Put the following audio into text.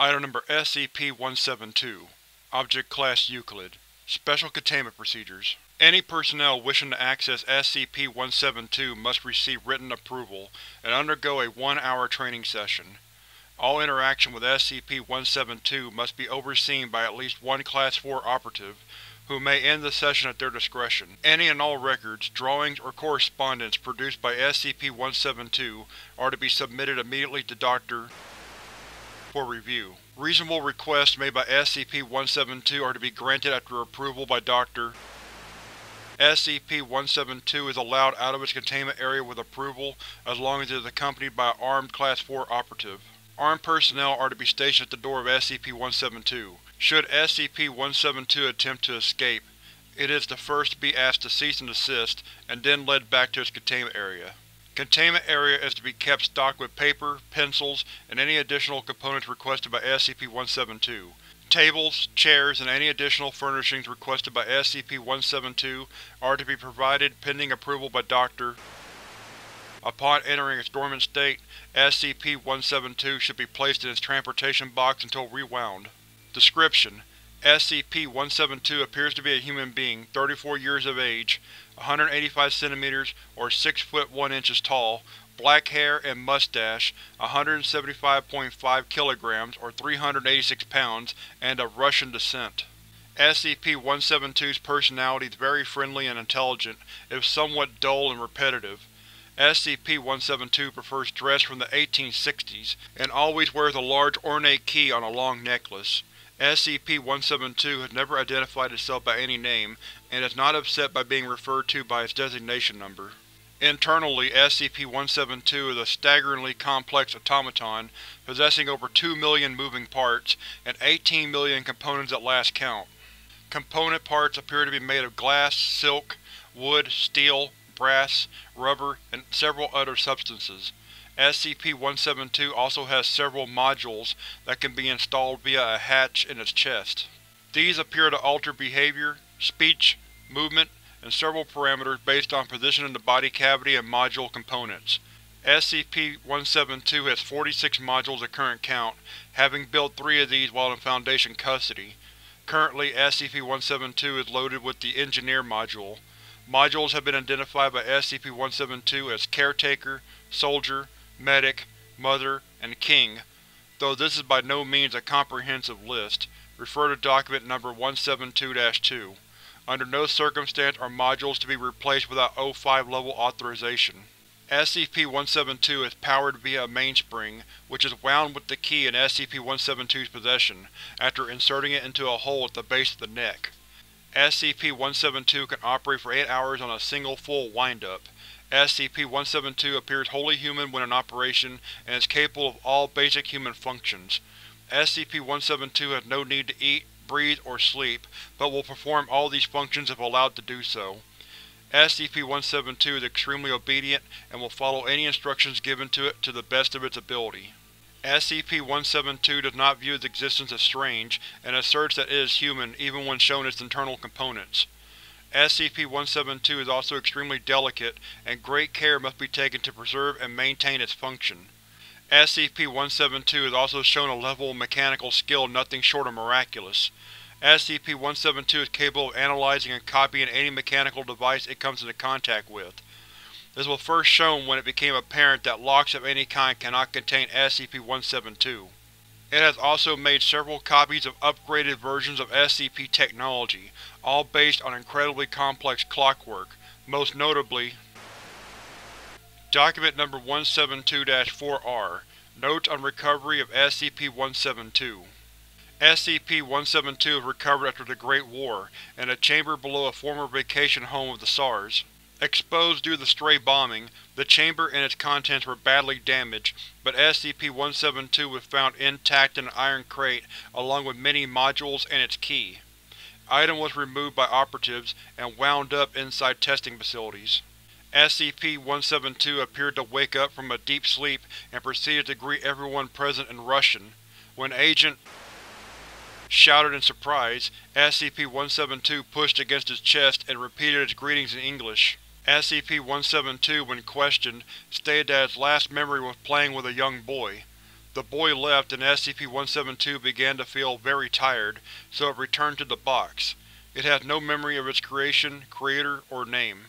Item number SCP-172. Object Class Euclid. Special Containment Procedures. Any personnel wishing to access SCP-172 must receive written approval and undergo a 1-hour training session. All interaction with SCP-172 must be overseen by at least one Class 4 operative, who may end the session at their discretion. Any and all records, drawings, or correspondence produced by SCP-172 are to be submitted immediately to Dr. for review. Reasonable requests made by SCP-172 are to be granted after approval by Dr. SCP-172 is allowed out of its containment area with approval as long as it is accompanied by an armed Class 4 operative. Armed personnel are to be stationed at the door of SCP-172. Should SCP-172 attempt to escape, it is the first to be asked to cease and desist, and then led back to its containment area. Containment area is to be kept stocked with paper, pencils, and any additional components requested by SCP-172. Tables, chairs, and any additional furnishings requested by SCP-172 are to be provided pending approval by Dr. Upon entering its dormant state, SCP-172 should be placed in its transportation box until rewound. Description: SCP-172 appears to be a human being, 34 years of age, 185 cm or 6 foot 1 inches tall, black hair and mustache, 175.5 kg or 386 pounds, and of Russian descent. SCP-172's personality is very friendly and intelligent, if somewhat dull and repetitive. SCP-172 prefers dress from the 1860s, and always wears a large ornate key on a long necklace. SCP-172 has never identified itself by any name, and is not upset by being referred to by its designation number. Internally, SCP-172 is a staggeringly complex automaton, possessing over 2 million moving parts, and 18 million components at last count. Component parts appear to be made of glass, silk, wood, steel, brass, rubber, and several other substances. SCP-172 also has several modules that can be installed via a hatch in its chest. These appear to alter behavior, speech, movement, and several parameters based on position in the body cavity and module components. SCP-172 has 46 modules at current count, having built 3 of these while in Foundation custody. Currently, SCP-172 is loaded with the Engineer module. Modules have been identified by SCP-172 as Caretaker, Soldier, Medic, Mother, and King, though this is by no means a comprehensive list. Refer to Document #172-2. Under no circumstance are modules to be replaced without O5 level authorization. SCP-172 is powered via a mainspring, which is wound with the key in SCP-172's possession, after inserting it into a hole at the base of the neck. SCP-172 can operate for 8 hours on a single full windup. SCP-172 appears wholly human when in operation, and is capable of all basic human functions. SCP-172 has no need to eat, breathe, or sleep, but will perform all these functions if allowed to do so. SCP-172 is extremely obedient and will follow any instructions given to it to the best of its ability. SCP-172 does not view its existence as strange, and asserts that it is human even when shown its internal components. SCP-172 is also extremely delicate, and great care must be taken to preserve and maintain its function. SCP-172 has also shown a level of mechanical skill nothing short of miraculous. SCP-172 is capable of analyzing and copying any mechanical device it comes into contact with. This was first shown when it became apparent that locks of any kind cannot contain SCP-172. It has also made several copies of upgraded versions of SCP technology, all based on incredibly complex clockwork, most notably Document number 172-4R, Notes on Recovery of SCP-172. SCP-172 was recovered after the Great War, in a chamber below a former vacation home of the SARS. Exposed due to the stray bombing, the chamber and its contents were badly damaged, but SCP-172 was found intact in an iron crate along with many modules and its key. Item was removed by operatives and wound up inside testing facilities. SCP-172 appeared to wake up from a deep sleep and proceeded to greet everyone present in Russian. When Agent shouted in surprise, SCP-172 pushed against his chest and repeated its greetings in English. SCP-172, when questioned, stated that its last memory was playing with a young boy. The boy left and SCP-172 began to feel very tired, so it returned to the box. It has no memory of its creation, creator, or name.